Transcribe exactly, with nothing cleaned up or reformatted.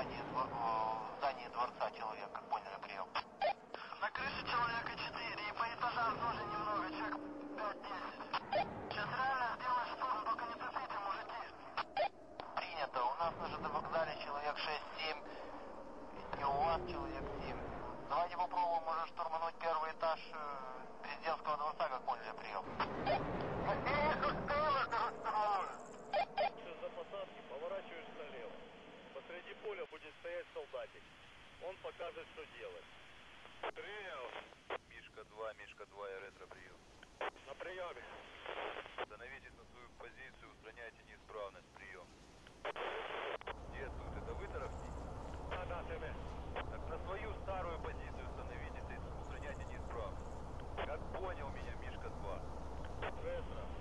здание, двор... э, здание дворца человек, как поняли, прием. На крыше человека четыре, и по этажам тоже немного, человек пять-десять. Сейчас реально сделаешь штурм, только не тупите, мужики. Принято, у нас на ЖД-вокзале человек шесть-семь, и у вас человек семь. Давайте попробуем уже штурмануть первый этаж э, президентского дворца, как поняли, прием. Поля будет стоять солдатик. Он покажет, что делать. Принял. Мишка-два, Мишка-два, я ретро-прием. На приеме. Становитесь на свою позицию, устраняйте неисправность. Прием. Дед, тут это вытаровки? Да, да, тебе. Так на свою старую позицию становитесь и устраняйте неисправность. Как понял меня, Мишка-два. Ретро.